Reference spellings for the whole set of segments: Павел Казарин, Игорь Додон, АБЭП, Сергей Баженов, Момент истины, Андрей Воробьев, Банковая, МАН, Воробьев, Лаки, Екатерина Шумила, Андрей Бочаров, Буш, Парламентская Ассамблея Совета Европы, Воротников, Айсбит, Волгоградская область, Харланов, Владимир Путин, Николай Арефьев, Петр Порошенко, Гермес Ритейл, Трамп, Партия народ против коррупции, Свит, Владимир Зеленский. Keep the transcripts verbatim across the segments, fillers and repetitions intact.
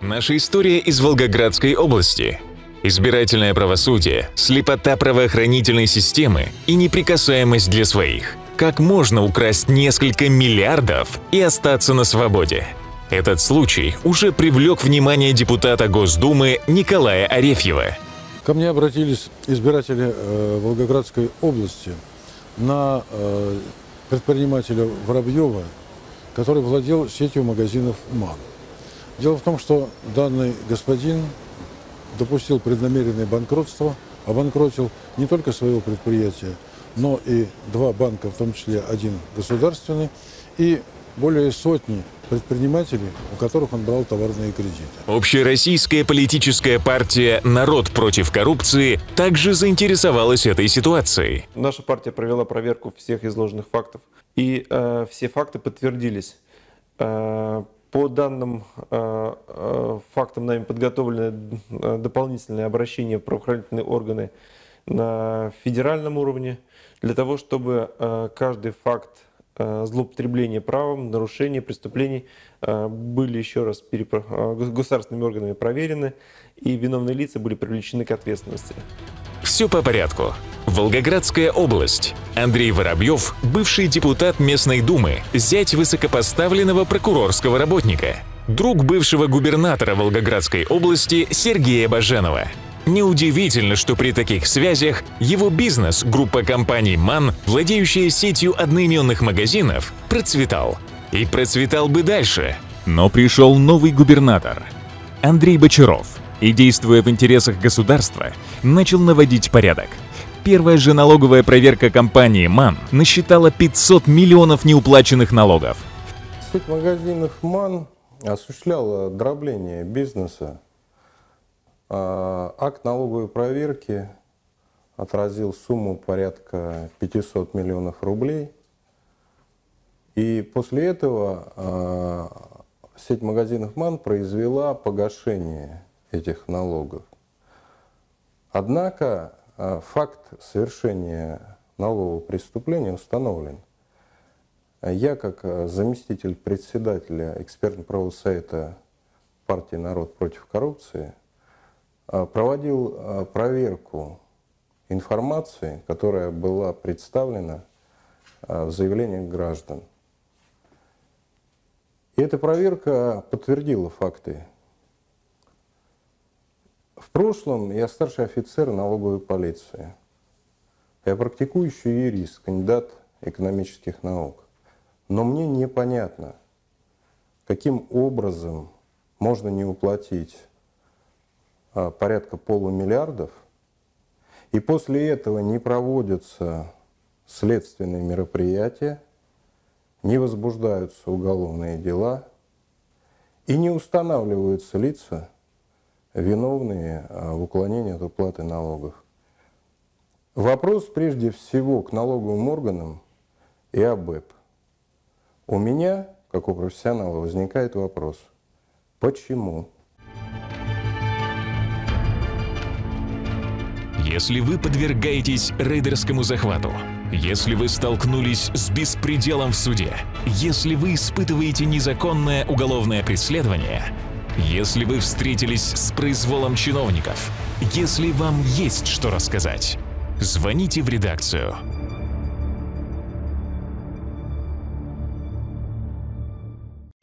Наша история из Волгоградской области. Избирательное правосудие, слепота правоохранительной системы и неприкасаемость для своих. Как можно украсть несколько миллиардов и остаться на свободе? Этот случай уже привлек внимание депутата Госдумы Николая Арефьева. Ко мне обратились избиратели Волгоградской области на предпринимателя Воробьева, который владел сетью магазинов МАН. Дело в том, что данный господин допустил преднамеренное банкротство, обанкротил не только своего предприятия, но и два банка, в том числе один государственный, и более сотни предпринимателей, у которых он брал товарные кредиты. Общероссийская политическая партия «Народ против коррупции» также заинтересовалась этой ситуацией. Наша партия провела проверку всех изложенных фактов, и э, все факты подтвердились. Э, по данным э, э, фактам нами подготовлены дополнительные обращения в правоохранительные органы на федеральном уровне, для того, чтобы э, каждый факт злоупотребления правом, нарушения, преступлений были еще раз перепро... государственными органами проверены, и виновные лица были привлечены к ответственности. Все по порядку. Волгоградская область. Андрей Воробьев, бывший депутат местной думы, зять высокопоставленного прокурорского работника, друг бывшего губернатора Волгоградской области Сергея Баженова. Неудивительно, что при таких связях его бизнес, группа компаний «МАН», владеющая сетью одноименных магазинов, процветал. И процветал бы дальше. Но пришел новый губернатор Андрей Бочаров и, действуя в интересах государства, начал наводить порядок. Первая же налоговая проверка компании «МАН» насчитала пятьсот миллионов неуплаченных налогов. Сеть магазинов «МАН» осуществляла дробление бизнеса. Акт налоговой проверки отразил сумму порядка пятисот миллионов рублей. И после этого сеть магазинов «МАН» произвела погашение этих налогов. Однако факт совершения налогового преступления установлен. Я, как заместитель председателя экспертно-правового совета партии «Народ против коррупции», проводил проверку информации, которая была представлена в заявлениях граждан. И эта проверка подтвердила факты. В прошлом я старший офицер налоговой полиции. Я практикующий юрист, кандидат экономических наук. Но мне непонятно, каким образом можно не уплатить порядка полумиллиардов, и после этого не проводятся следственные мероприятия, не возбуждаются уголовные дела и не устанавливаются лица, виновные в уклонении от уплаты налогов. Вопрос прежде всего к налоговым органам и АБЭП. У меня, как у профессионала, возникает вопрос: почему? Если вы подвергаетесь рейдерскому захвату, если вы столкнулись с беспределом в суде, если вы испытываете незаконное уголовное преследование, если вы встретились с произволом чиновников, если вам есть что рассказать, звоните в редакцию.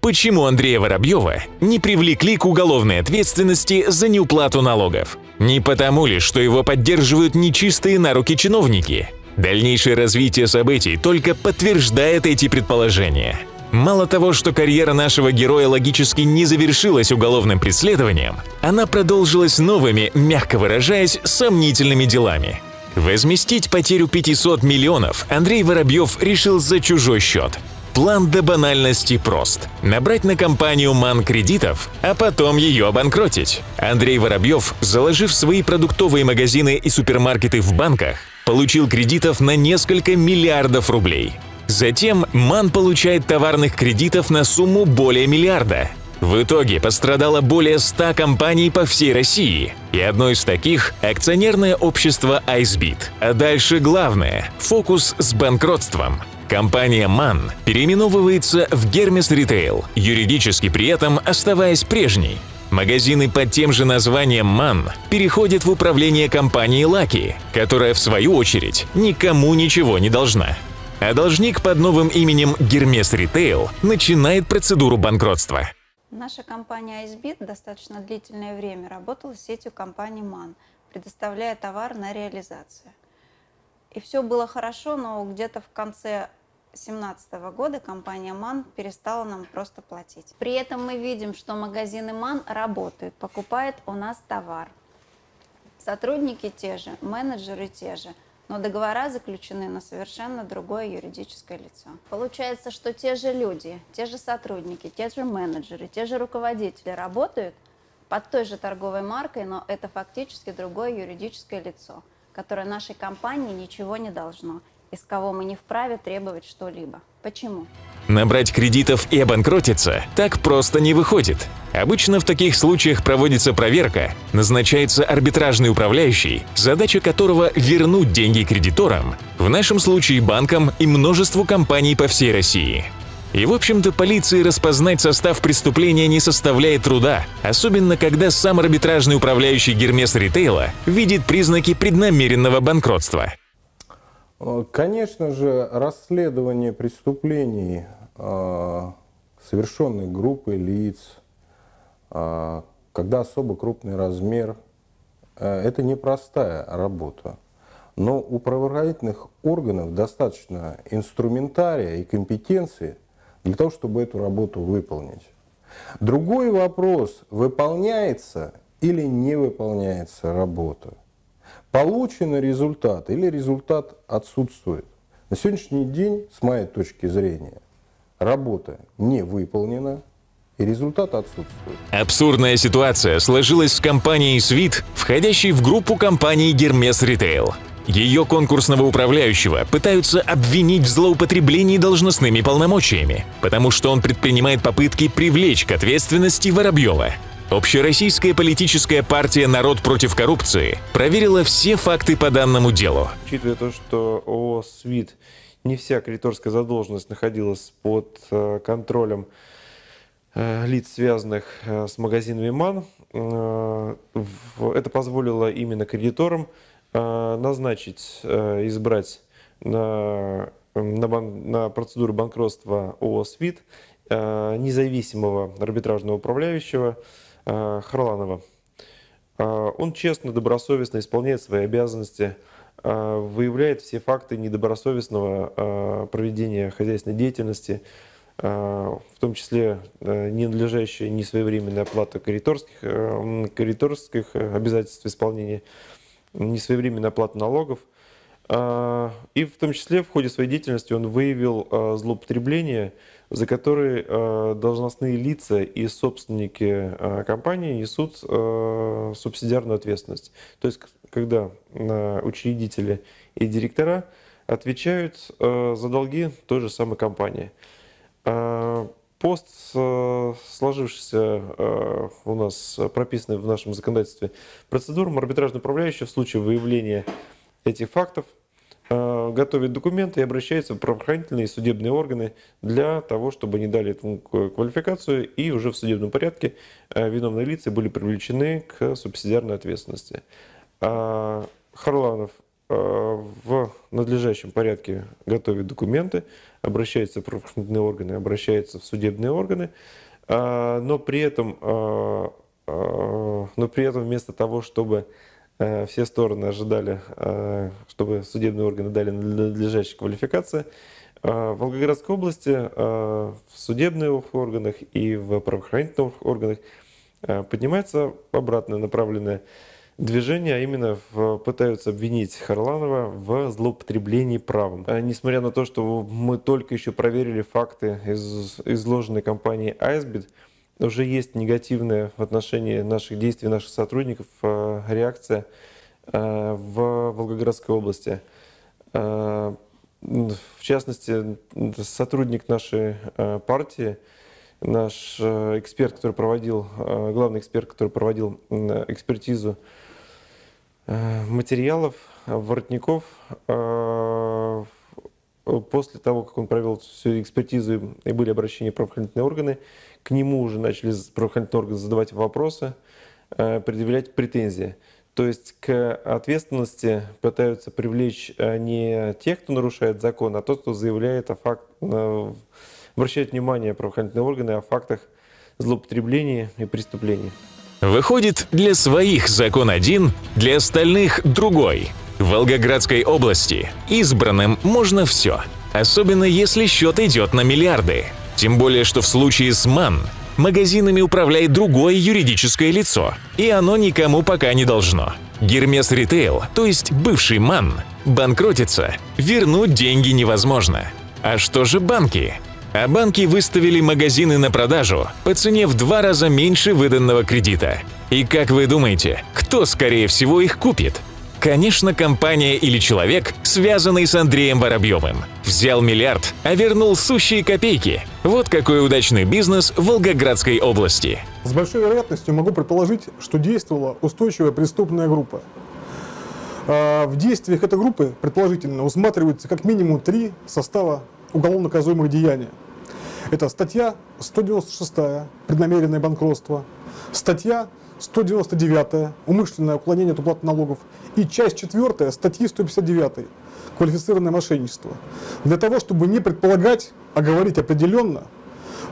Почему Андрея Воробьева не привлекли к уголовной ответственности за неуплату налогов? Не потому ли, что его поддерживают нечистые на руки чиновники? Дальнейшее развитие событий только подтверждает эти предположения. Мало того, что карьера нашего героя логически не завершилась уголовным преследованием, она продолжилась новыми, мягко выражаясь, сомнительными делами. Возместить потерю пятисот миллионов Андрей Воробьев решил за чужой счет. План до банальности прост – набрать на компанию «МАН» кредитов, а потом ее обанкротить. Андрей Воробьев, заложив свои продуктовые магазины и супермаркеты в банках, получил кредитов на несколько миллиардов рублей. Затем «МАН» получает товарных кредитов на сумму более миллиарда. В итоге пострадало более ста компаний по всей России, и одно из таких – акционерное общество «Айсбит». А дальше главное – фокус с банкротством. Компания «МАН» переименовывается в «Гермес Ритейл», юридически при этом оставаясь прежней. Магазины под тем же названием «МАН» переходят в управление компанией «Лаки», которая, в свою очередь, никому ничего не должна. А должник под новым именем «Гермес Ритейл» начинает процедуру банкротства. Наша компания «Айсбит» достаточно длительное время работала с сетью компании «МАН», предоставляя товар на реализацию. И все было хорошо, но где-то в конце две тысячи семнадцатого года компания «МАН» перестала нам просто платить. При этом мы видим, что магазины «МАН» работают, покупают у нас товар. Сотрудники те же, менеджеры те же, но договора заключены на совершенно другое юридическое лицо. Получается, что те же люди, те же сотрудники, те же менеджеры, те же руководители работают под той же торговой маркой, но это фактически другое юридическое лицо, которое нашей компании ничего не должно, из кого мы не вправе требовать что-либо. Почему? Набрать кредитов и обанкротиться так просто не выходит. Обычно в таких случаях проводится проверка, назначается арбитражный управляющий, задача которого вернуть деньги кредиторам, в нашем случае банкам и множеству компаний по всей России. И, в общем-то, полиции распознать состав преступления не составляет труда, особенно когда сам арбитражный управляющий Гермес Ритейла видит признаки преднамеренного банкротства. Конечно же, расследование преступлений, совершенных группой лиц, когда особо крупный размер, это непростая работа. Но у правоохранительных органов достаточно инструментария и компетенции для того, чтобы эту работу выполнить. Другой вопрос, выполняется или не выполняется работа. Получен результат или результат отсутствует. На сегодняшний день, с моей точки зрения, работа не выполнена и результат отсутствует. Абсурдная ситуация сложилась с компанией «Свит», входящей в группу компании «Гермес Ритейл». Ее конкурсного управляющего пытаются обвинить в злоупотреблении должностными полномочиями, потому что он предпринимает попытки привлечь к ответственности Воробьева. Общероссийская политическая партия «Народ против коррупции» проверила все факты по данному делу. Учитывая то, что ООО «Свит», не вся кредиторская задолженность находилась под контролем лиц, связанных с магазинами «МАН», это позволило именно кредиторам назначить, избрать на, на, бан, на процедуру банкротства ООО «Свит» независимого арбитражного управляющего Харланова. Он честно, добросовестно исполняет свои обязанности, выявляет все факты недобросовестного проведения хозяйственной деятельности, в том числе ненадлежащая, несвоевременная оплата кредиторских, кредиторских обязательств исполнения, несвоевременная оплата налогов. И в том числе в ходе своей деятельности он выявил злоупотребление, за которые должностные лица и собственники компании несут субсидиарную ответственность. То есть, когда учредители и директора отвечают за долги той же самой компании. Пост, сложившийся у нас, прописанный в нашем законодательстве процедурам, арбитражный управляющий в случае выявления этих фактов готовит документы и обращается в правоохранительные и судебные органы для того, чтобы они дали этому квалификацию, и уже в судебном порядке виновные лица были привлечены к субсидиарной ответственности. Харланов в надлежащем порядке готовит документы, обращается в правоохранительные органы, обращается в судебные органы, но при этом, но при этом вместо того, чтобы все стороны ожидали, чтобы судебные органы дали надлежащие квалификации, в Волгоградской области в судебных органах и в правоохранительных органах поднимается обратное направленное движение, а именно в, пытаются обвинить Харланова в злоупотреблении правом. Несмотря на то, что мы только еще проверили факты из изложенной компании «Айсбит», уже есть негативная в отношении наших действий, наших сотрудников реакция в Волгоградской области. В частности, сотрудник нашей партии, наш эксперт, который проводил, главный эксперт, который проводил экспертизу материалов, Воротников, После того, как он провел всю экспертизу и были обращения в правоохранительные органы, к нему уже начали правоохранительные органы задавать вопросы, предъявлять претензии. То есть к ответственности пытаются привлечь не тех, кто нарушает закон, а тот, кто заявляет о факт, обращает внимание правоохранительные органы о фактах злоупотреблений и преступлений. Выходит, для своих закон один, для остальных другой. В Волгоградской области избранным можно все, особенно если счет идет на миллиарды. Тем более, что в случае с МАН магазинами управляет другое юридическое лицо, и оно никому пока не должно. Гермес Ритейл, то есть бывший МАН, банкротится, вернуть деньги невозможно. А что же банки? А банки выставили магазины на продажу по цене в два раза меньше выданного кредита. И как вы думаете, кто скорее всего их купит? Конечно, компания или человек, связанный с Андреем Воробьевым. Взял миллиард, а вернул сущие копейки. Вот какой удачный бизнес в Волгоградской области. С большой вероятностью могу предположить, что действовала устойчивая преступная группа. В действиях этой группы, предположительно, усматриваются как минимум три состава уголовно наказуемых деяний. Это статья сто девяносто шесть «Преднамеренное банкротство», статья сто девяносто девять «Умышленное уклонение от уплаты налогов» и часть четвёртая статьи сто пятьдесят девять «Квалифицированное мошенничество». Для того, чтобы не предполагать, а говорить определенно,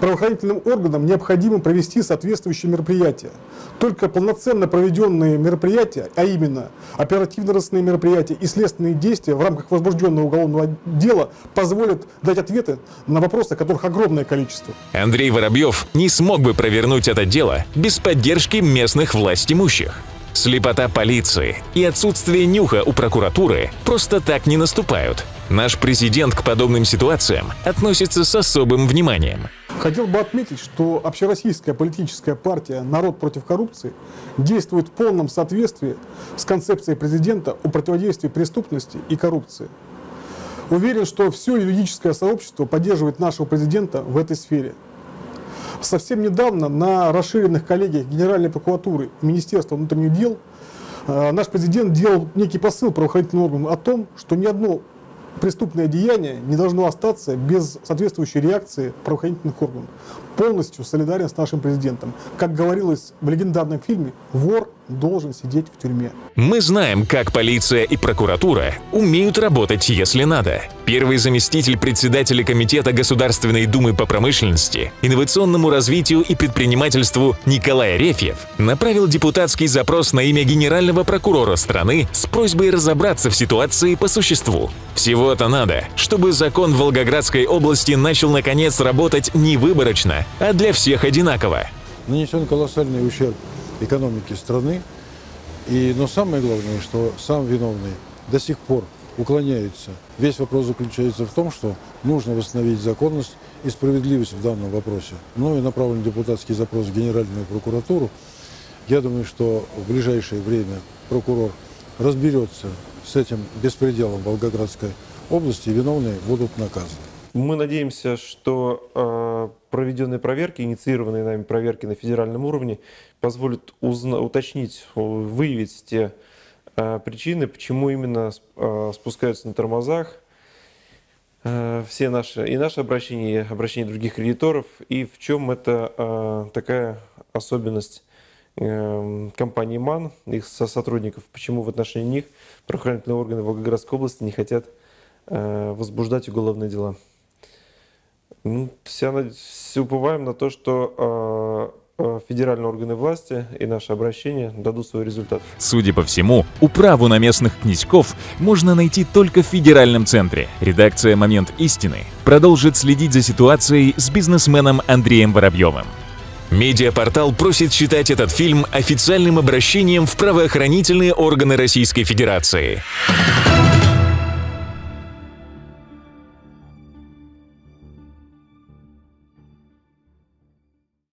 правоохранительным органам необходимо провести соответствующие мероприятия. Только полноценно проведенные мероприятия, а именно оперативно-розыскные мероприятия и следственные действия в рамках возбужденного уголовного дела позволят дать ответы на вопросы, которых огромное количество. Андрей Воробьев не смог бы провернуть это дело без поддержки местных властимущих. Слепота полиции и отсутствие нюха у прокуратуры просто так не наступают. Наш президент к подобным ситуациям относится с особым вниманием. Хотел бы отметить, что общероссийская политическая партия «Народ против коррупции» действует в полном соответствии с концепцией президента о противодействии преступности и коррупции. Уверен, что все юридическое сообщество поддерживает нашего президента в этой сфере. Совсем недавно на расширенных коллегиях Генеральной прокуратуры и Министерства внутренних дел наш президент делал некий посыл правоохранительным органам о том, что ни одно преступное деяние не должно остаться без соответствующей реакции правоохранительных органов. Полностью солидарен с нашим президентом. Как говорилось в легендарном фильме, вор должен сидеть в тюрьме. Мы знаем, как полиция и прокуратура умеют работать, если надо. Первый заместитель председателя Комитета Государственной Думы по промышленности, инновационному развитию и предпринимательству Николай Арефьев направил депутатский запрос на имя генерального прокурора страны с просьбой разобраться в ситуации по существу. Всего-то надо, чтобы закон Волгоградской области начал наконец работать не выборочно, а для всех одинаково. Нанесен колоссальный ущерб экономики страны, и, но самое главное, что сам виновный до сих пор уклоняется. Весь вопрос заключается в том, что нужно восстановить законность и справедливость в данном вопросе. Мною направлен депутатский запрос в Генеральную прокуратуру. Я думаю, что в ближайшее время прокурор разберется с этим беспределом Волгоградской области, и виновные будут наказаны. Мы надеемся, что проведенные проверки, инициированные нами проверки на федеральном уровне, позволят уточнить, выявить те причины, почему именно спускаются на тормозах все наши и наши обращения, обращения других кредиторов, и в чем это такая особенность компании МАН, их сотрудников, почему в отношении них правоохранительные органы Волгоградской области не хотят возбуждать уголовные дела. Ну, все, все уповаем на то, что э, федеральные органы власти и наши обращения дадут свой результат. Судя по всему, управу на местных князьков можно найти только в федеральном центре. Редакция «Момент истины» продолжит следить за ситуацией с бизнесменом Андреем Воробьевым. Медиапортал просит считать этот фильм официальным обращением в правоохранительные органы Российской Федерации.